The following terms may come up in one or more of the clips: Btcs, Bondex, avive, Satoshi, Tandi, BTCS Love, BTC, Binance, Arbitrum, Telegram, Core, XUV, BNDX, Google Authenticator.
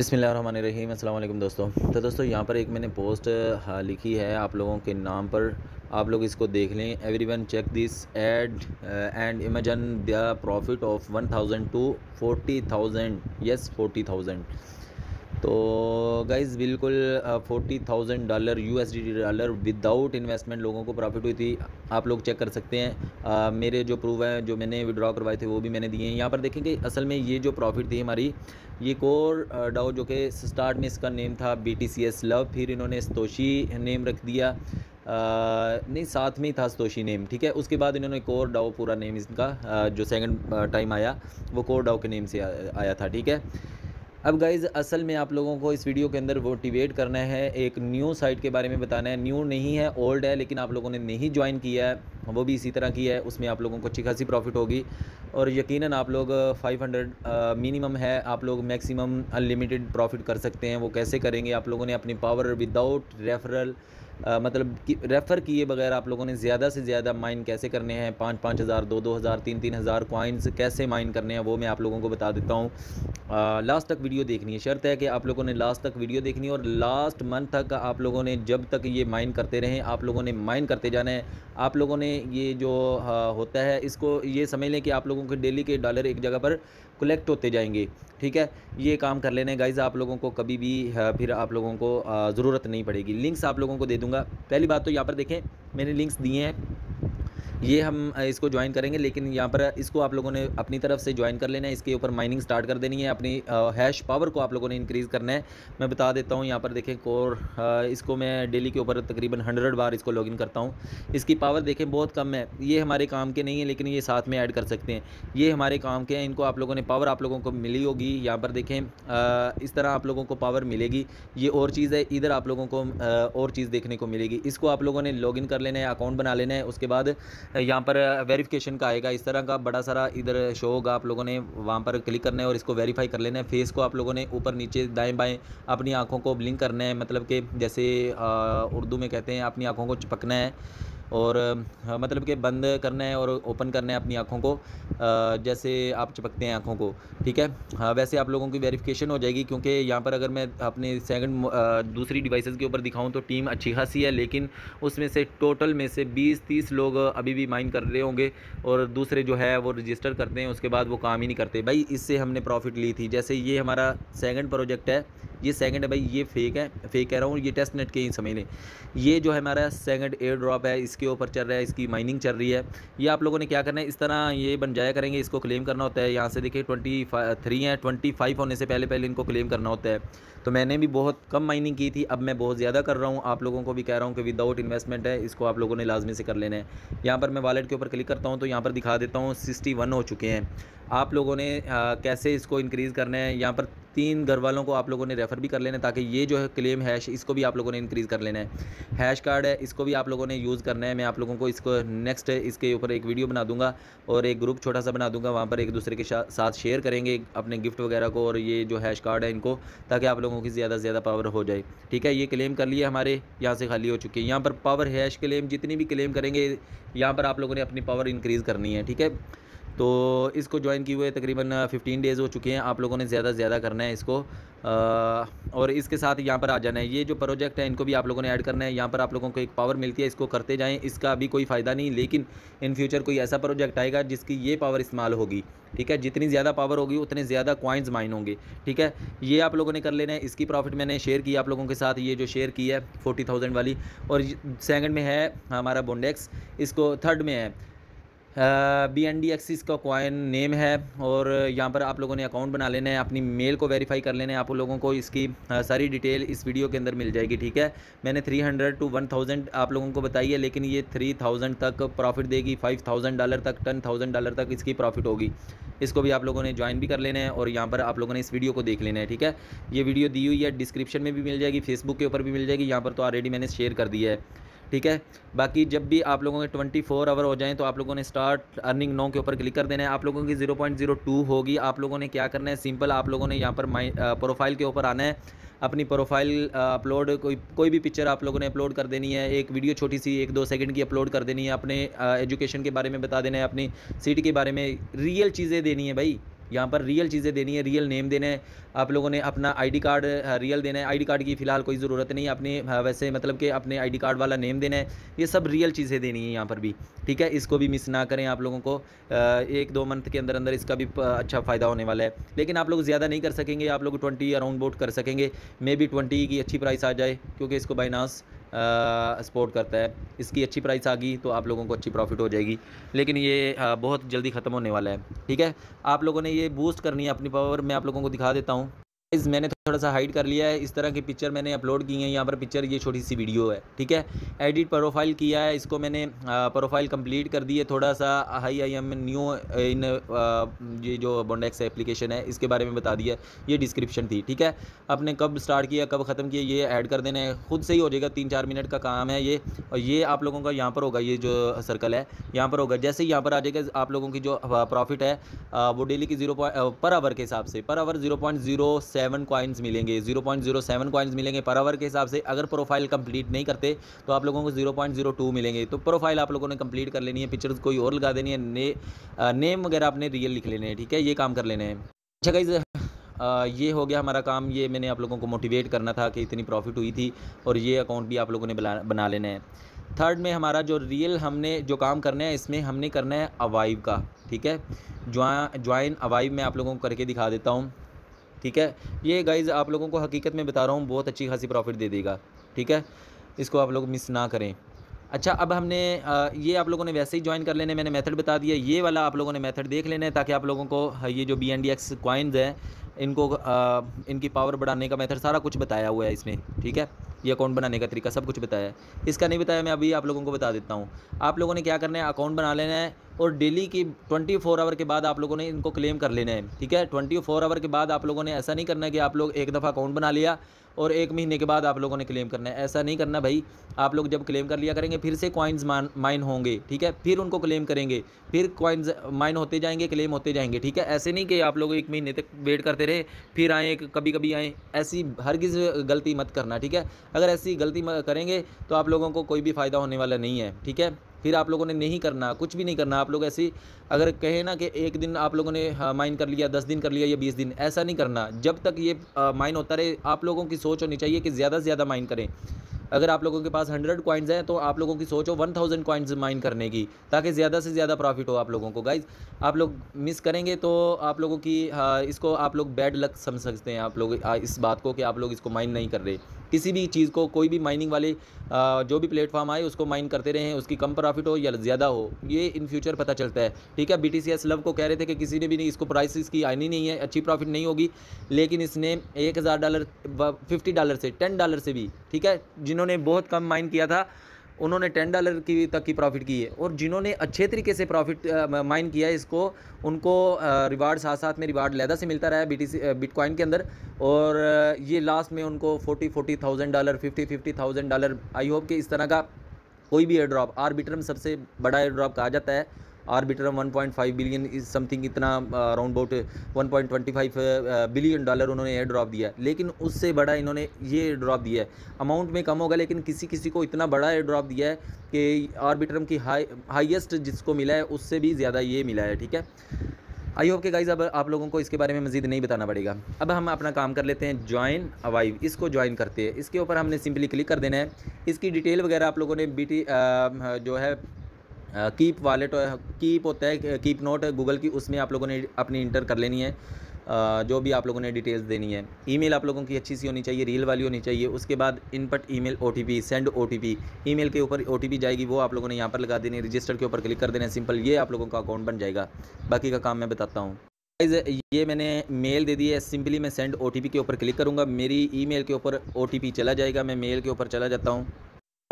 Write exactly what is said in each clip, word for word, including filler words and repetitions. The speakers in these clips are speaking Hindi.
बिस्मिल्लाहिर्रहमानिर्रहीम। अस्सलाम वालेकुम दोस्तों। तो दोस्तों यहाँ पर एक मैंने पोस्ट लिखी है आप लोगों के नाम पर, आप लोग इसको देख लें। Everyone check this ad and imagine the profit of one thousand to forty thousand. Yes forty thousand. तो गाइज़ बिल्कुल forty thousand dollar U S D dollar without investment लोगों को प्रॉफिट हुई थी। आप लोग चेक कर सकते हैं, आ, मेरे जो प्रूफ हैं जो मैंने विड्रॉ करवाए थे वो भी मैंने दिए हैं। यहाँ पर देखें कि असल में ये जो प्रॉफिट थी हमारी, ये कोर डाओ जो कि स्टार्ट में इसका नेम था B T C S love, फिर इन्होंने सतोशी नेम रख दिया, आ, नहीं साथ में ही था सतोशी नेम, ठीक है। उसके बाद इन्होंने कोर डाओ पूरा नेम इसका आ, जो सेकंड टाइम आया वो कोर डाओ के नेम से आ, आया था, ठीक है। अब गाइज़ असल में आप लोगों को इस वीडियो के अंदर मोटिवेट करना है, एक न्यू साइट के बारे में बताना है। न्यू नहीं है, ओल्ड है, लेकिन आप लोगों ने नहीं ज्वाइन किया है, वो भी इसी तरह की है। उसमें आप लोगों को अच्छी खासी प्रॉफिट होगी और यकीनन आप लोग फाइव हंड्रेड मिनिमम है, आप लोग मैक्सिमम अनलिमिटेड प्रॉफिट कर सकते हैं। वो कैसे करेंगे? आप लोगों ने अपनी पावर विदाउट रेफरल, आ, मतलब कि रेफ़र किए बगैर आप लोगों ने ज़्यादा से ज़्यादा माइन कैसे करने हैं, पाँच पाँच हज़ार, दो दो हज़ार, तीन तीन हज़ार कॉइन्स कैसे माइन करने हैं वो मैं आप लोगों को बता देता हूँ। लास्ट तक वीडियो देखनी है, शर्त है कि आप लोगों ने लास्ट तक वीडियो देखनी है और लास्ट मंथ तक आप लोगों ने, जब तक ये माइन करते रहें आप लोगों ने माइन करते जाना है। आप लोगों ने ये जो आ, होता है इसको ये समझ लें कि आप लोगों के डेली के डॉलर एक जगह पर कलेक्ट होते जाएंगे, ठीक है। ये काम कर लेने गाइज़, आप लोगों को कभी भी फिर आप लोगों को ज़रूरत नहीं पड़ेगी। लिंक्स आप लोगों को दे दूँगा। पहली बात तो यहाँ पर देखें मैंने लिंक्स दिए हैं, ये हम इसको ज्वाइन करेंगे, लेकिन यहाँ पर इसको आप लोगों ने अपनी तरफ से ज्वाइन कर लेना है, इसके ऊपर माइनिंग स्टार्ट कर देनी है, अपनी आ, हैश पावर को आप लोगों ने इंक्रीज़ करना है। मैं बता देता हूँ, यहाँ पर देखें कोर, आ, इसको मैं डेली के ऊपर तकरीबन हंड्रेड बार इसको लॉगिन करता हूँ। इसकी पावर देखें बहुत कम है, ये हमारे काम के नहीं है, लेकिन ये साथ में ऐड कर सकते हैं, ये हमारे काम के हैं। इनको आप लोगों ने पावर आप लोगों को मिली होगी, यहाँ पर देखें आ, इस तरह आप लोगों को पावर मिलेगी, ये और चीज़ है। इधर आप लोगों को और चीज़ देखने को मिलेगी। इसको आप लोगों ने लॉगिन कर लेना है, अकाउंट बना लेना है, उसके बाद यहाँ पर वेरिफिकेशन का आएगा इस तरह का बड़ा सारा, इधर शो होगा, आप लोगों ने वहाँ पर क्लिक करना है और इसको वेरीफाई कर लेना है। फेस को आप लोगों ने ऊपर नीचे दाएं बाएं अपनी आंखों को ब्लिंक करना है, मतलब कि जैसे आ, उर्दू में कहते हैं अपनी आंखों को चिपकना है और आ, मतलब कि बंद करना है और ओपन करना है अपनी आंखों को, आ, जैसे आप चिपकते हैं आंखों को, ठीक है। हाँ, वैसे आप लोगों की वेरिफिकेशन हो जाएगी, क्योंकि यहाँ पर अगर मैं अपने सेकंड दूसरी डिवाइसेस के ऊपर दिखाऊं तो टीम अच्छी खासी है, लेकिन उसमें से टोटल में से बीस तीस लोग अभी भी माइन कर रहे होंगे और दूसरे जो है वो रजिस्टर करते हैं, उसके बाद वो काम ही नहीं करते। भाई इससे हमने प्रॉफिट ली थी। जैसे ये हमारा सेकेंड प्रोजेक्ट है, ये सेकंड है भाई, ये फेक है, फेक कह रहा हूँ, ये टेस्ट नेट के ही समझ लें। ये जो है हमारा सेकंड एयर ड्रॉप है, इसके ऊपर चल रहा है, इसकी माइनिंग चल रही है। ये आप लोगों ने क्या करना है, इस तरह ये बन जाया करेंगे, इसको क्लेम करना होता है। यहाँ से देखिए ट्वेंटी थ्री है, ट्वेंटी फाइव होने से पहले पहले इनको क्लेम करना होता है। तो मैंने भी बहुत कम माइनिंग की थी, अब मैं बहुत ज़्यादा कर रहा हूँ। आप लोगों को भी कह रहा हूँ कि विदाउट इन्वेस्टमेंट है, इसको आप लोगों ने लाजमी से कर लेना है। यहाँ पर मैं वॉलेट के ऊपर क्लिक करता हूँ तो यहाँ पर दिखा देता हूँ सिक्सटी वन हो चुके हैं। आप लोगों ने आ, कैसे इसको इंक्रीज़ करना है, यहाँ पर तीन घर वालों को आप लोगों ने रेफ़र भी कर लेना है, ताकि ये जो है क्लेम हैश, इसको भी आप लोगों ने इंक्रीज़ कर लेना है। हैश कार्ड है, इसको भी आप लोगों ने यूज़ करना है। मैं आप लोगों को इसको नेक्स्ट इसके ऊपर एक वीडियो बना दूंगा और एक ग्रुप छोटा सा बना दूंगा, वहाँ पर एक दूसरे के साथ शेयर करेंगे अपने गिफ्ट वगैरह को और ये जो हैश कार्ड है इनको, ताकि आप लोगों की ज़्यादा से ज़्यादा पावर हो जाए, ठीक है। ये क्लेम कर लिए हमारे, यहाँ से खाली हो चुकी है। यहाँ पर पावर हैश क्लेम जितनी भी क्लेम करेंगे यहाँ पर आप लोगों ने अपनी पावर इंक्रीज़ करनी है, ठीक है। तो इसको ज्वाइन किए हुए तकरीबन पंद्रह डेज़ हो चुके हैं, आप लोगों ने ज़्यादा से ज़्यादा करना है इसको, आ, और इसके साथ यहाँ पर आ जाना है। ये जो प्रोजेक्ट है इनको भी आप लोगों ने ऐड करना है। यहाँ पर आप लोगों को एक पावर मिलती है, इसको करते जाएं, इसका अभी कोई फ़ायदा नहीं, लेकिन इन फ्यूचर कोई ऐसा प्रोजेक्ट आएगा जिसकी ये पावर इस्तेमाल होगी, ठीक है। जितनी ज़्यादा पावर होगी उतने ज़्यादा कॉइन्स माइन होंगे, ठीक है। ये आप लोगों ने कर लेना है। इसकी प्रॉफिट मैंने शेयर की आप लोगों के साथ, ये जो शेयर की है फोर्टी थाउजेंड वाली, और सेकेंड में है हमारा बोंडेक्स, इसको थर्ड में है बी एन डी एक्स, इसका कॉइन नेम है। और यहाँ पर आप लोगों ने अकाउंट बना लेना है, अपनी मेल को वेरीफाई कर लेना है। आप लोगों को इसकी uh, सारी डिटेल इस वीडियो के अंदर मिल जाएगी, ठीक है। मैंने तीन सौ टू एक हज़ार आप लोगों को बताई है, लेकिन ये तीन हज़ार तक प्रॉफिट देगी, पाँच हज़ार डॉलर तक, दस हज़ार डॉलर तक इसकी प्रॉफिट होगी। इसको भी आप लोगों ने ज्वाइन भी कर लेना है और यहाँ पर आप लोगों ने इस वीडियो को देख लेना है, ठीक है। ये वीडियो दी हुई है, डिस्क्रिप्शन में भी मिल जाएगी, फेसबुक के ऊपर भी मिल जाएगी, यहाँ पर तो ऑलरेडी मैंने शेयर कर दिया है, ठीक है। बाकी जब भी आप लोगों के चौबीस आवर हो जाएं तो आप लोगों ने स्टार्ट अर्निंग नौ के ऊपर क्लिक कर देना है। आप लोगों की ज़ीरो पॉइंट ज़ीरो टू होगी। आप लोगों ने क्या करना है, सिंपल आप लोगों ने यहाँ पर माइ प्रोफाइल के ऊपर आना है, अपनी प्रोफाइल अपलोड, कोई कोई भी पिक्चर आप लोगों ने अपलोड कर देनी है, एक वीडियो छोटी सी एक दो सेकंड की अपलोड कर देनी है, अपने एजुकेशन के बारे में बता देना है, अपनी सिटी के बारे में, रियल चीज़ें देनी है भाई। यहाँ पर रियल चीज़ें देनी है, रियल नेम देने हैं, आप लोगों ने अपना आईडी कार्ड रियल देना है, आईडी कार्ड की फ़िलहाल कोई ज़रूरत नहीं है, अपने वैसे मतलब कि अपने आईडी कार्ड वाला नेम देना है, ये सब रियल चीज़ें देनी है यहाँ पर भी, ठीक है। इसको भी मिस ना करें आप लोगों को, एक दो मंथ के अंदर अंदर इसका भी अच्छा फ़ायदा होने वाला है। लेकिन आप लोग ज़्यादा नहीं कर सकेंगे, आप लोग ट्वेंटी अराउंड बोट कर सकेंगे, मे बी ट्वेंटी की अच्छी प्राइस आ जाए, क्योंकि इसको बाइनांस सपोर्ट करता है, इसकी अच्छी प्राइस आ गई तो आप लोगों को अच्छी प्रॉफिट हो जाएगी। लेकिन ये आ, बहुत जल्दी ख़त्म होने वाला है, ठीक है। आप लोगों ने ये बूस्ट करनी है अपनी पावर, मैं आप लोगों को दिखा देता हूँ। इस मैंने थोड़ा सा हाइड कर लिया है, इस तरह की पिक्चर मैंने अपलोड की है यहाँ पर पिक्चर, ये छोटी सी वीडियो है, ठीक है। एडिट प्रोफाइल किया है, इसको मैंने प्रोफाइल कंप्लीट कर दी है, थोड़ा सा high I am new in ये जो बॉन्डेक्स एप्लीकेशन है इसके बारे में बता दिया, ये डिस्क्रिप्शन थी, ठीक है। आपने कब स्टार्ट किया कब ख़त्म किया ये ऐड कर देना है, खुद से ही हो जाएगा, तीन चार मिनट का काम है ये। और ये आप लोगों का यहाँ पर होगा, ये जो सर्कल है यहाँ पर होगा, जैसे ही यहाँ पर आ जाएगा आप लोगों की जो प्रॉफिट है वो डेली की जीरो पर आवर के हिसाब से per hour zero point zero seven coins मिलेंगे, zero point zero seven coins मिलेंगे पर आवर के हिसाब से। अगर प्रोफाइल कंप्लीट नहीं करते तो आप लोगों को ज़ीरो पॉइंट ज़ीरो टू मिलेंगे। तो प्रोफाइल आप लोगों ने कंप्लीट कर लेनी है, पिक्चर्स कोई और लगा देनी है, ने, नेम वगैरह आपने रियल लिख लेने हैं, ठीक है, ये काम कर लेने हैं। अच्छा गाइस, ये हो गया हमारा काम, ये मैंने आप लोगों को मोटिवेट करना था कि इतनी प्रॉफिट हुई थी, और ये अकाउंट भी आप लोगों ने बना बना लेना है। थर्ड में हमारा जो रियल हमने जो काम करना है इसमें हमने करना है अवाइव का, ठीक है, ज्वाइन अवाइव में आप लोगों को करके दिखा देता हूँ, ठीक है। ये गाइज़ आप लोगों को हकीकत में बता रहा हूँ, बहुत अच्छी खासी प्रॉफिट दे देगा, ठीक है, इसको आप लोग मिस ना करें। अच्छा, अब हमने ये आप लोगों ने वैसे ही ज्वाइन कर लेने, मैंने मेथड बता दिया, ये वाला आप लोगों ने मेथड देख लेना है, ताकि आप लोगों को ये जो B N D X coins हैं इनको आ, इनकी पावर बढ़ाने का मेथड सारा कुछ बताया हुआ है इसमें, ठीक है। ये अकाउंट बनाने का तरीका सब कुछ बताया है, इसका नहीं बताया मैं अभी आप लोगों को बता देता हूँ। आप लोगों ने क्या करना है, अकाउंट बना लेना है और डेली की चौबीस आवर के बाद आप लोगों ने इनको क्लेम कर लेना है, ठीक है। चौबीस आवर के बाद आप लोगों ने ऐसा नहीं करना है कि आप लोग एक दफ़ा अकाउंट बना लिया और एक महीने के बाद आप लोगों ने क्लेम करना है, ऐसा नहीं करना भाई। आप लोग जब क्लेम कर लिया करेंगे फिर से कॉइन्स माइन होंगे, ठीक है, फिर उनको क्लेम करेंगे, फिर कॉइन्स माइन होते जाएंगे, क्लेम होते जाएंगे, ठीक है। ऐसे नहीं कि आप लोग एक महीने तक वेट करते रहे फिर आएँ कभी कभी आएँ, ऐसी हरगिज़ गलती मत करना, ठीक है। अगर ऐसी गलती करेंगे तो आप लोगों को कोई भी फ़ायदा होने वाला नहीं है, ठीक है। फिर आप लोगों ने नहीं करना, कुछ भी नहीं करना आप लोग। ऐसी अगर कहे ना कि एक दिन आप लोगों ने माइन कर लिया, दस दिन कर लिया या बीस दिन, ऐसा नहीं करना। जब तक ये माइन होता रहे आप लोगों की सोच होनी चाहिए कि ज़्यादा से ज़्यादा माइन करें। अगर आप लोगों के पास हंड्रेड कॉइन्स हैं तो आप लोगों की सोच हो वन थाउजेंड कॉइन्स माइन करने की, ताकि ज़्यादा से ज़्यादा प्रॉफिट हो आप लोगों को। गाइज आप लोग मिस करेंगे तो आप लोगों की आ, इसको आप लोग बैड लक समझ सकते हैं आप लोग इस बात को कि आप लोग इसको माइन नहीं कर रहे। किसी भी चीज़ को, कोई भी माइनिंग वाले आ, जो भी प्लेटफॉर्म आए उसको माइन करते रहें, उसकी कम प्रॉफिट हो या ज़्यादा हो ये इन फ्यूचर पता चलता है, ठीक है। बीटीसीएस लव को कह रहे थे कि किसी ने भी नहीं, इसको प्राइस इसकी आनी नहीं है, अच्छी प्रॉफिट नहीं होगी, लेकिन इसने एक हज़ार डॉलर फिफ्टी डॉलर से टेन डॉलर से भी, ठीक है, जिन्होंने बहुत कम माइन किया था उन्होंने टेन डॉलर की तक की प्रॉफिट की है, और जिन्होंने अच्छे तरीके से प्रॉफिट माइन किया है इसको उनको रिवार्ड साथ साथ में रिवार्ड लहदा से मिलता रहा है बीटीसी बिटकॉइन के अंदर, और ये लास्ट में उनको forty forty thousand dollar fifty fifty thousand dollar, I hope कि इस तरह का कोई भी एयर ड्रॉप, आर्बिट्रम सबसे बड़ा एयर ड्रॉप कहा जाता है, Arbitrum one point five billion is something, इतना round about one point two five billion dollar उन्होंने एयर ड्रॉप दिया, लेकिन उससे बड़ा इन्होंने ये एयर ड्रॉप दिया है। अमाउंट में कम होगा लेकिन किसी किसी को इतना बड़ा एयर ड्रॉप दिया है कि आर्बिट्रम की हाई हाइएस्ट जिसको मिला है उससे भी ज़्यादा ये मिला है, ठीक है। आई होप के गाइज अब आप लोगों को इसके बारे में मजीद नहीं बताना पड़ेगा। अब हम अपना काम कर लेते हैं, ज्वाइन अवाइव, इसको ज्वाइन करते हैं। इसके ऊपर हमने सिंपली क्लिक कर देना है। इसकी डिटेल वगैरह आप लोगों ने बी टी जो है कीप वालेट, कीप होता है कीप नोट गूगल की, उसमें आप लोगों ने अपनी इंटर कर लेनी है, जो भी आप लोगों ने डिटेल्स देनी है। ईमेल आप लोगों की अच्छी सी होनी चाहिए, रील वाली होनी चाहिए। उसके बाद input email, OTP, send OTP, email के ऊपर ओटीपी जाएगी वो आप लोगों ने यहाँ पर लगा देनी है। रजिस्टर के ऊपर क्लिक कर देना है, सिंपल, ये आप लोगों का अकाउंट बन जाएगा। बाकी का काम मैं बताता हूँ। ये मैंने मेल दे दी है, सिंपली मैं सेंड ओटीपी के ऊपर क्लिक करूँगा, मेरी ईमेल के ऊपर ओटीपी चला जाएगा। मैं मेल के ऊपर चला जाता हूँ,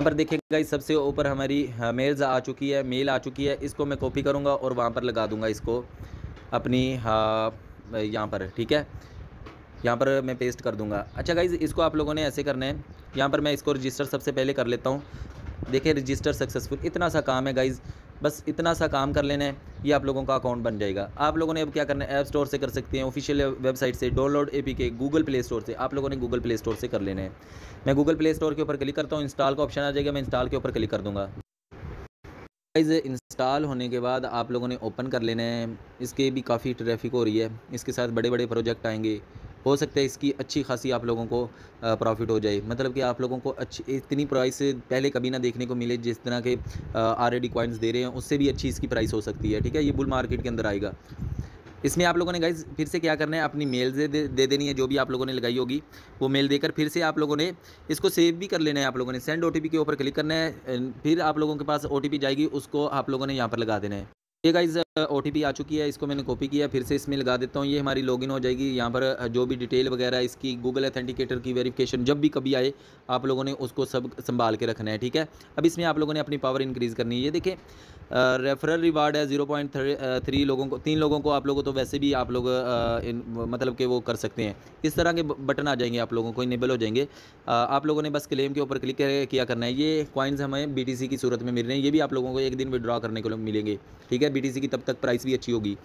पर देखिएगा इस सबसे ऊपर हमारी मेल्स आ चुकी है, मेल आ चुकी है। इसको मैं कॉपी करूंगा और वहां पर लगा दूंगा इसको अपनी यहाँ पर, ठीक है, यहाँ पर मैं पेस्ट कर दूंगा। अच्छा गाइज, इसको आप लोगों ने ऐसे करना है, यहाँ पर मैं इसको रजिस्टर सबसे पहले कर लेता हूँ। देखिए रजिस्टर सक्सेसफुल, इतना सा काम है गाइज़, बस इतना सा काम कर लेना है, ये आप लोगों का अकाउंट बन जाएगा। आप लोगों ने अब क्या करना है, ऐप स्टोर से कर सकते हैं, ऑफिशियल वेबसाइट से, download APK, Google Play Store से, आप लोगों ने गूगल प्ले स्टोर से कर लेना है। मैं गूगल प्ले स्टोर के ऊपर क्लिक करता हूँ, इंस्टॉल का ऑप्शन आ जाएगा, मैं इंस्टॉल के ऊपर क्लिक कर दूँगा। गाइस इंस्टॉल होने के बाद आप लोगों ने ओपन कर लेना है। इसके भी काफ़ी ट्रैफिक हो रही है, इसके साथ बड़े बड़े प्रोजेक्ट आएंगे, हो सकता है इसकी अच्छी खासी आप लोगों को प्रॉफिट हो जाए। मतलब कि आप लोगों को अच्छी इतनी प्राइस पहले कभी ना देखने को मिले जिस तरह के ऑलरेडी कॉइन्स दे रहे हैं, उससे भी अच्छी इसकी प्राइस हो सकती है। ठीक है, ये बुल मार्केट के अंदर आएगा। इसमें आप लोगों ने गाइस फिर से क्या करना है, अपनी मेल दे, दे देनी है जो भी आप लोगों ने लगाई होगी, वो मेल देकर फिर से आप लोगों ने इसको सेव भी कर लेना है। आप लोगों ने सेंड ओटीपी के ऊपर क्लिक करना है, फिर आप लोगों के पास ओटीपी जाएगी, उसको आप लोगों ने यहाँ पर लगा देना है। ये गाइस ओटीपी आ चुकी है, इसको मैंने कॉपी किया, फिर से इसमें लगा देता हूँ। ये हमारी लॉगिन हो जाएगी। यहाँ पर जो भी डिटेल वगैरह इसकी गूगल ऑथेंटिकेटर की वेरिफिकेशन जब भी कभी आए, आप लोगों ने उसको सब संभाल के रखना है। ठीक है, अब इसमें आप लोगों ने अपनी पावर इंक्रीज़ करनी है। ये देखें रेफरल रिवार्ड है जीरो पॉइंट थ्री लोगों को, तीन लोगों को आप लोगों तो वैसे भी आप लोग मतलब कि वो कर सकते हैं। इस तरह के बटन आ जाएंगे, आप लोगों को इनेबल हो जाएंगे। आप लोगों ने बस क्लेम के ऊपर क्लिक किया करना है। ये कॉइन्स हमें बी टी सी की सूरत में मिल रहे हैं, ये भी आप लोगों को एक दिन विड्रॉ करने को मिलेंगे। ठीक है, बीटीसी की तब तक प्राइस भी अच्छी होगी।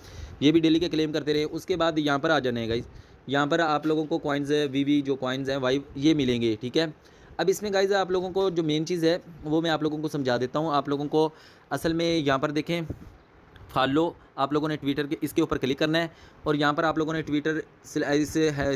ये भी डेली के क्लेम करते रहे। उसके बाद यहाँ पर आ जाने हैं गाइज, यहाँ पर आप लोगों को कॉइन्स है वीवी जो कॉइन्स हैं वाइव ये मिलेंगे। ठीक है, अब इसमें गाइज आप लोगों को जो मेन चीज़ है वो मैं आप लोगों को समझा देता हूँ। आप लोगों को असल में यहाँ पर देखें फॉलो, आप लोगों ने ट्विटर के इसके ऊपर क्लिक करना है और यहाँ पर आप लोगों ने ट्विटर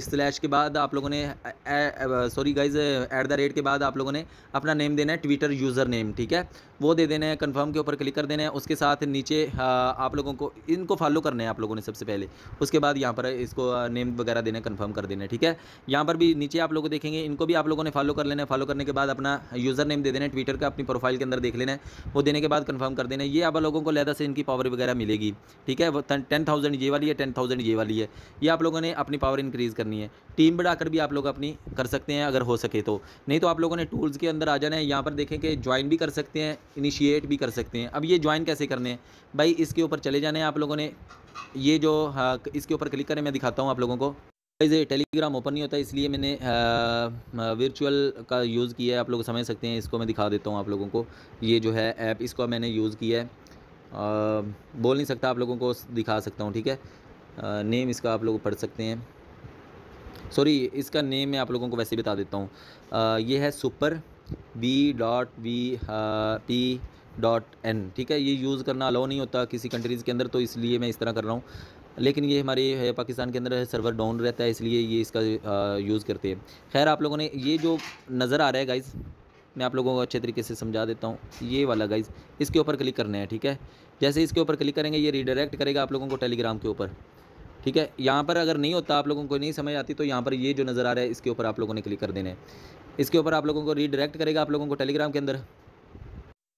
स्लैश के बाद आप लोगों ने sorry guys at the rate के बाद आप लोगों ने अपना नेम देना है, ट्विटर यूज़र नेम। ठीक है, वो दे देना है, कंफर्म के ऊपर क्लिक कर देना है। उसके साथ नीचे आप लोगों को इनको फॉलो करना है आप लोगों ने सबसे पहले। उसके बाद यहाँ पर इसको नेम वगैरह देना, कन्फर्म कर देना है। ठीक है, यहाँ पर भी नीचे आप लोग देखेंगे, इनको भी आप लोगों ने फॉलो कर लेना है। फॉलो करने के बाद अपना यूज़र नेम दे देना है ट्विटर का, अपनी प्रोफाइल के अंदर देख लेना है, वो देने के बाद कन्फर्म कर देना है। ये आप लोगों को लहदा से इनकी पावर वगैरह मिलेगी। ठीक है, वो टेन थाउजेंड ये वाली है, टेन थाउजेंड ये वाली है। ये आप लोगों ने अपनी पावर इंक्रीज़ करनी है। टीम बढ़ाकर भी आप लोग अपनी कर सकते हैं अगर हो सके तो, नहीं तो आप लोगों ने टूल्स के अंदर आ जाना है। यहाँ पर देखें कि ज्वाइन भी कर सकते हैं, इनिशिएट भी कर सकते हैं। अब ये ज्वाइन कैसे करने हैं भाई, इसके ऊपर चले जाना है आप लोगों ने। ये जो हाँ, इसके ऊपर क्लिक करें, मैं दिखाता हूँ आप लोगों को। ये टेलीग्राम ओपन नहीं होता, इसलिए मैंने वर्चुअल का यूज़ किया है, आप लोग समझ सकते हैं। इसको मैं दिखा देता हूँ आप लोगों को, ये जो है ऐप, इसको मैंने यूज़ किया है। आ, बोल नहीं सकता, आप लोगों को दिखा सकता हूँ। ठीक है, आ, नेम इसका आप लोग पढ़ सकते हैं। सॉरी, इसका नेम मैं आप लोगों को वैसे बता देता हूँ। ये है super V dot V P dot N. ठीक है, ये यूज़ करना अलाउ नहीं होता किसी कंट्रीज़ के अंदर, तो इसलिए मैं इस तरह कर रहा हूँ। लेकिन ये हमारे पाकिस्तान के अंदर सर्वर डाउन रहता है, इसलिए ये इसका यूज़ करते हैं। खैर, आप लोगों ने ये जो नज़र आ रहा है गाइज़, मैं आप लोगों को अच्छे तरीके से समझा देता हूँ। ये वाला गाइज़, इसके ऊपर क्लिक करना है। ठीक है, जैसे इसके ऊपर क्लिक करेंगे, ये रीडायरेक्ट करेगा आप लोगों को टेलीग्राम के ऊपर। ठीक है, यहाँ पर अगर नहीं होता, आप लोगों को नहीं समझ आती, तो यहाँ पर ये जो नज़र आ रहा है इसके ऊपर आप लोगों ने क्लिक कर देना है। इसके ऊपर आप लोगों को रीडायरेक्ट करेगा आप लोगों को टेलीग्राम के अंदर।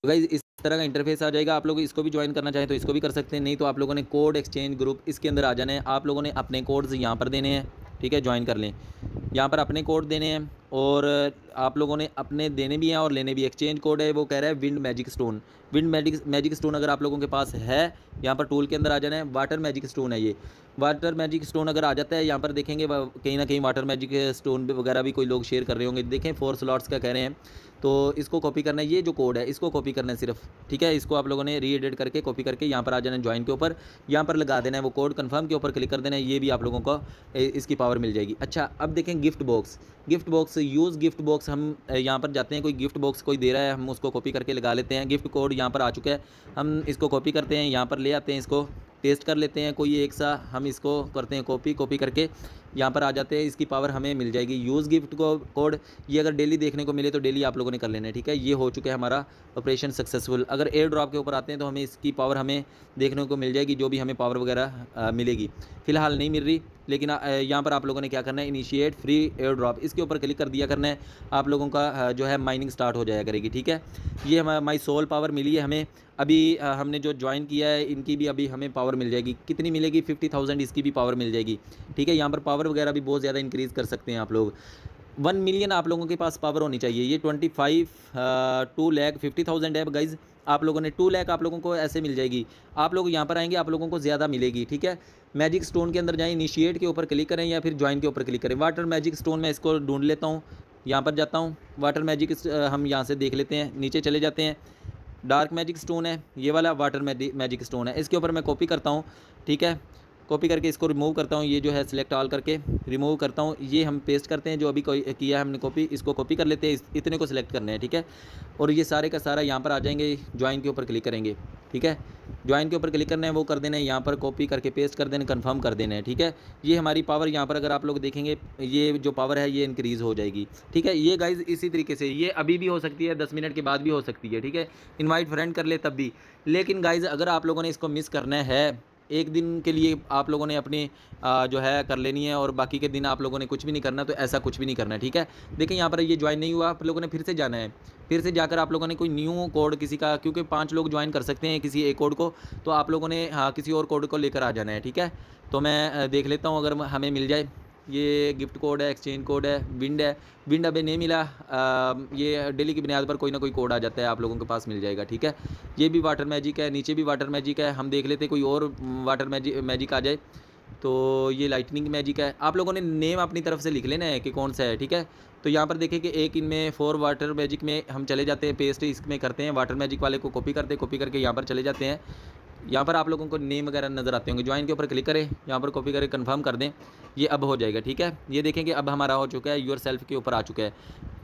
गाइज़ इस तरह का इंटरफेस आ जाएगा। आप लोग इसको भी ज्वाइन करना चाहें तो इसको भी कर सकते हैं, नहीं तो आप लोगों ने कोड एक्सचेंज ग्रुप इसके अंदर आ जाना है। आप लोगों ने अपने कोड्स यहाँ पर देने हैं। ठीक है, ज्वाइन कर लें, यहाँ पर अपने कोड देने हैं और आप लोगों ने अपने देने भी हैं और लेने भी। एक्सचेंज कोड है, वो कह रहा है wind magic stone. Wind magic magic stone अगर आप लोगों के पास है, यहाँ पर टूल के अंदर आ जाना है। वाटर मैजिक स्टोन है ये, वाटर मैजिक स्टोन अगर आ जाता है, यहाँ पर देखेंगे कहीं ना कहीं वाटर मैजिक स्टोन वगैरह भी कोई लोग शेयर कर रहे होंगे। देखें फोर स्लॉट्स का कह रहे हैं, तो इसको कॉपी करना है। ये जो कोड है इसको कॉपी करना है सिर्फ। ठीक है, इसको आप लोगों ने री एडिट करके कॉपी करके यहाँ पर आ जाना है ज्वाइन के ऊपर, यहाँ पर लगा देना है वो कोड, कन्फर्म के ऊपर क्लिक कर देना है। ये भी आप लोगों को इसकी पावर मिल जाएगी। अच्छा, अब देखें gift box, gift box use gift box, हम यहाँ पर जाते हैं, कोई गिफ्ट बॉक्स कोई दे रहा है, हम उसको कॉपी करके लगा लेते हैं। गिफ्ट कोड यहाँ पर आ चुका है, हम इसको कॉपी करते हैं, यहाँ पर ले आते हैं, इसको पेस्ट कर लेते हैं, कोई एक सा हम इसको करते हैं कॉपी। कॉपी करके यहाँ पर आ जाते हैं, इसकी पावर हमें मिल जाएगी। यूज़ गिफ्ट को कोड ये अगर डेली देखने को मिले तो डेली आप लोगों ने कर लेना है। ठीक है, ये हो चुका है हमारा ऑपरेशन सक्सेसफुल। अगर एयर ड्रॉप के ऊपर आते हैं तो हमें इसकी पावर हमें देखने को मिल जाएगी, जो भी हमें पावर वगैरह मिलेगी। फ़िलहाल नहीं मिल रही, लेकिन यहाँ पर आप लोगों ने क्या करना है, इनिशिएट फ्री एयर ड्रॉप, इसके ऊपर क्लिक कर दिया करना है। आप लोगों का जो है माइनिंग स्टार्ट हो जाया करेगी। ठीक है, ये हमारी माई सोल पावर मिली है हमें। अभी हमने जो ज्वाइन किया है, इनकी भी अभी हमें पावर मिल जाएगी। कितनी मिलेगी, फिफ्टी थाउजेंड इसकी भी पावर मिल जाएगी। ठीक है, यहाँ पर पावर वगैरह भी बहुत ज़्यादा इंक्रीज़ कर सकते हैं आप लोग। वन मिलियन आप लोगों के पास पावर होनी चाहिए। ये twenty five two lakh fifty thousand है गाइज़, आप लोगों ने टू लैख आप लोगों को ऐसे मिल जाएगी। आप लोग यहाँ पर आएंगे, आप लोगों को ज़्यादा मिलेगी। ठीक है, मैजिक स्टोन के अंदर जाएँ, इनिशिएट के ऊपर क्लिक करें या फिर ज्वाइन के ऊपर क्लिक करें। वाटर मैजिक स्टोन मैं इसको ढूंढ लेता हूँ, यहाँ पर जाता हूँ, वाटर मैजिक हम यहाँ से देख लेते हैं, नीचे चले जाते हैं। डार्क मैजिक स्टोन है ये वाला, वाटर मैजिक स्टोन है, इसके ऊपर मैं कॉपी करता हूँ। ठीक है, कॉपी करके इसको रिमूव करता हूँ, ये जो है सिलेक्ट ऑल करके रिमूव करता हूँ। ये हम पेस्ट करते हैं, जो अभी किया है हमने कॉपी, इसको कॉपी कर लेते हैं, इतने को सिलेक्ट करना है, ठीक है। और ये सारे का सारा यहाँ पर आ जाएंगे, ज्वाइन के ऊपर क्लिक करेंगे, ठीक है। ज्वाइन के ऊपर क्लिक करना है, वो कर देना है, यहाँ पर कॉपी करके पेस्ट कर देना, कंफर्म कर देना है, ठीक है। ये हमारी पावर यहाँ पर अगर आप लोग देखेंगे, ये जो पावर है ये इंक्रीज़ हो जाएगी, ठीक है। ये गाइज इसी तरीके से ये अभी भी हो सकती है, दस मिनट के बाद भी हो सकती है, ठीक है। इन्वाइट फ्रेंड कर ले तब भी। लेकिन गाइज अगर आप लोगों ने इसको मिस करना है, एक दिन के लिए आप लोगों ने अपनी जो है कर लेनी है, और बाकी के दिन आप लोगों ने कुछ भी नहीं करना, तो ऐसा कुछ भी नहीं करना है, ठीक है। देखिए यहाँ पर ये ज्वाइन नहीं हुआ, आप लोगों ने फिर से जाना है, फिर से जाकर आप लोगों ने कोई न्यू कोड किसी का, क्योंकि पांच लोग ज्वाइन कर सकते हैं किसी एक कोड को, तो आप लोगों ने हाँ किसी और कोड को लेकर आ जाना है, ठीक है। तो मैं देख लेता हूँ अगर हमें मिल जाए। ये गिफ्ट कोड है, एक्सचेंज कोड है, विंड है, विंड अभी नहीं मिला। आ, ये डेली की बुनियाद पर कोई ना कोई कोड आ जाता है, आप लोगों के पास मिल जाएगा, ठीक है। ये भी वाटर मैजिक है, नीचे भी वाटर मैजिक है, हम देख लेते कोई और वाटर मैजिक मैजिक आ जाए। तो ये लाइटनिंग मैजिक है, आप लोगों ने नेम अपनी तरफ से लिख लेना है कि कौन सा है, ठीक है। तो यहाँ पर देखें कि एक इनमें फोर वाटर मैजिक में हम चले जाते हैं, पेस्ट इसमें करते हैं, वाटर मैजिक वाले को कॉपी करते हैं, कॉपी करके यहाँ पर चले जाते हैं। यहाँ पर आप लोगों को नेम वगैरह नज़र आते होंगे, ज्वाइन के ऊपर क्लिक करें, यहाँ पर कॉपी करें, कंफर्म कर दें, ये अब हो जाएगा, ठीक है। ये देखें कि अब हमारा हो चुका है, योर सेल्फ के ऊपर आ चुका है।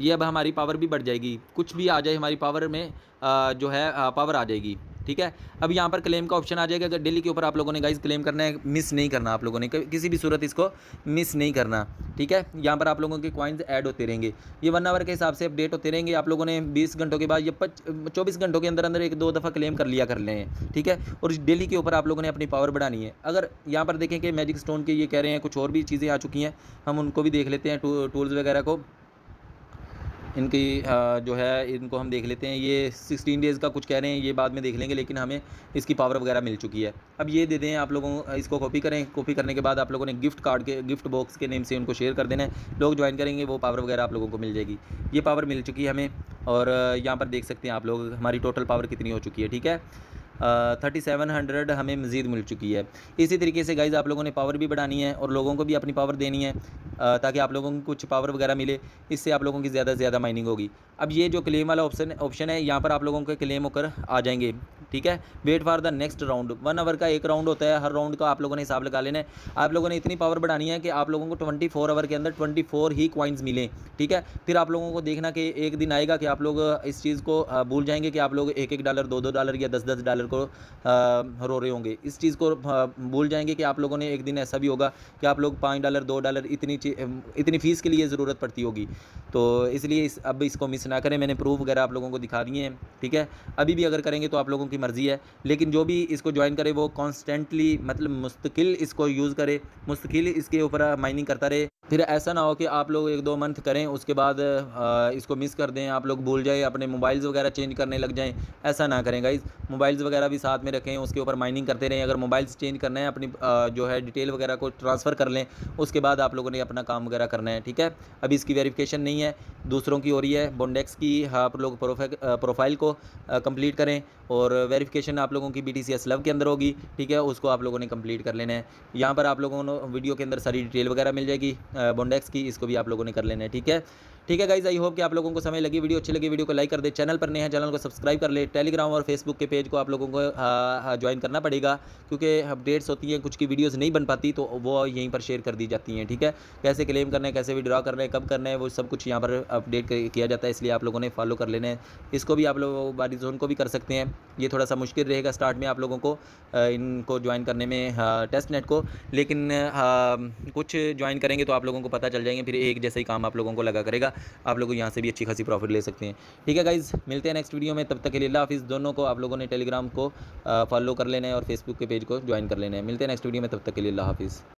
ये अब हमारी पावर भी बढ़ जाएगी, कुछ भी आ जाए हमारी पावर में आ, जो है आ, पावर आ जाएगी, ठीक है। अब यहाँ पर क्लेम का ऑप्शन आ जाएगा, अगर डेली के ऊपर आप लोगों ने गाइज क्लेम करना है, मिस नहीं करना, आप लोगों ने किसी भी सूरत इसको मिस नहीं करना, ठीक है। यहाँ पर आप लोगों के कॉइन्स ऐड होते रहेंगे, ये वन आवर के हिसाब से अपडेट होते रहेंगे। आप लोगों ने बीस घंटों के बाद या चौबीस घंटों के अंदर अंदर एक दो दफ़ा क्लेम कर लिया कर लें, ठीक है। और डेली के ऊपर आप लोगों ने अपनी पावर बढ़ानी है। अगर यहाँ पर देखें कि मैजिक स्टोन के ये कह रहे हैं, कुछ और भी चीज़ें आ चुकी हैं, हम उनको भी देख लेते हैं, टूल्स वगैरह को इनकी जो है इनको हम देख लेते हैं। ये सिक्सटीन डेज़ का कुछ कह रहे हैं, ये बाद में देख लेंगे, लेकिन हमें इसकी पावर वगैरह मिल चुकी है। अब ये दे दें आप लोगों, इसको कॉपी करें, कॉपी करने के बाद आप लोगों ने गिफ्ट कार्ड के गिफ्ट बॉक्स के नेम से उनको शेयर कर देना है, लोग ज्वाइन करेंगे, वो पावर वगैरह आप लोगों को मिल जाएगी। ये पावर मिल चुकी है हमें, और यहाँ पर देख सकते हैं आप लोग हमारी टोटल पावर कितनी हो चुकी है, ठीक है। थर्टी सेवन हंड्रेड हमें मज़ीद मिल चुकी है। इसी तरीके से गाइज़ आप लोगों ने पावर भी बढ़ानी है, और लोगों को भी अपनी पावर देनी है, uh, ताकि आप लोगों को कुछ पावर वगैरह मिले, इससे आप लोगों की ज़्यादा से ज़्यादा माइनिंग होगी। अब ये जो क्लेम वाला ऑप्शन ऑप्शन है, यहाँ पर आप लोगों के क्लेम होकर आ जाएंगे, ठीक है। Wait for the next round, one hour का एक राउंड होता है, हर राउंड का आप लोगों ने हिसाब लगा लेना है। आप लोगों ने इतनी पावर बढ़ानी है कि आप लोगों को ट्वेंटी फोर आवर के अंदर ट्वेंटी फोर ही कॉइन्स मिलें, ठीक है। फिर आप लोगों को देखना कि एक दिन आएगा कि आप लोग इस चीज़ को भूल जाएंगे कि आप लोग एक एक डॉलर दो दो डॉलर या दस दस डॉलर को रो रहे होंगे। इस चीज़ को भूल जाएंगे कि आप लोगों ने एक दिन ऐसा भी होगा कि आप लोग पाँच डॉलर दो डॉलर इतनी इतनी फ़ीस के लिए ज़रूरत पड़ती होगी। तो इसलिए इस, अब इसको मिस ना करें। मैंने प्रूफ वगैरह आप लोगों को दिखा दिए हैं, ठीक है। अभी भी अगर करेंगे तो आप लोगों की मर्ज़ी है, लेकिन जो भी इसको ज्वाइन करे वो कॉन्स्टेंटली मतलब मुस्तकिल इसको यूज़ करे, मुस्तकिल इसके ऊपर माइनिंग करता रहे। फिर ऐसा ना हो कि आप लोग एक दो मंथ करें, उसके बाद इसको मिस कर दें, आप लोग भूल जाएं, अपने मोबाइल्स वगैरह चेंज करने लग जाएं। ऐसा ना करें गाइज़, मोबाइल्स वगैरह भी साथ में रखें, उसके ऊपर माइनिंग करते रहें। अगर मोबाइल्स चेंज करना है, अपनी जो है डिटेल वगैरह को ट्रांसफ़र कर लें, उसके बाद आप लोगों ने अपना काम वगैरह करना है, ठीक है। अभी इसकी वेरिफिकेशन नहीं है, दूसरों की हो रही है। बोंडेक्स की आप लोग प्रोफाइल को कम्प्लीट करें, और वेरिफिकेशन आप लोगों की बी टी सी एस लव के अंदर होगी, ठीक है। उसको आप लोगों ने कम्प्लीट कर लेना है। यहाँ पर आप लोगों को वीडियो के अंदर सारी डिटेल वगैरह मिल जाएगी बोंडेक्स की, इसको भी आप लोगों ने कर लेना है, ठीक है। ठीक है गाइज, आई होप कि आप लोगों को समय लगी, वीडियो अच्छी लगी, वीडियो को लाइक कर दे, चैनल पर नए हैं चैनल को सब्सक्राइब कर ले। टेलीग्राम और फेसबुक के पेज को आप लोगों को ज्वाइन करना पड़ेगा, क्योंकि अपडेट्स होती हैं, कुछ की वीडियोस नहीं बन पाती तो वो यहीं पर शेयर कर दी जाती हैं, ठीक है। कैसे क्लेम करना है, कैसे विड्रॉ करना है, कब करना है, वो सब कुछ यहाँ पर अपडेट किया जाता है, इसलिए आप लोगों ने फॉलो कर लेना है। इसको भी आप लोग बारी जोन को भी कर सकते हैं, ये थोड़ा सा मुश्किल रहेगा स्टार्ट में आप लोगों को इनको ज्वाइन करने में टेस्ट नेट को, लेकिन कुछ ज्वाइन करेंगे तो आप लोगों को पता चल जाएंगे, फिर एक जैसा ही काम आप लोगों को लगा करेगा, आप लोग यहाँ से भी अच्छी खासी प्रॉफिट ले सकते हैं, ठीक है गाइज। मिलते हैं नेक्स्ट वीडियो में, तब तक के लिए अल्लाह हाफिज़। दोनों को आप लोगों ने टेलीग्राम को फॉलो कर लेना है और फेसबुक के पेज को ज्वाइन कर लेना है। मिलते हैं नेक्स्ट वीडियो में, तब तक के लिए अल्लाह हाफिज़।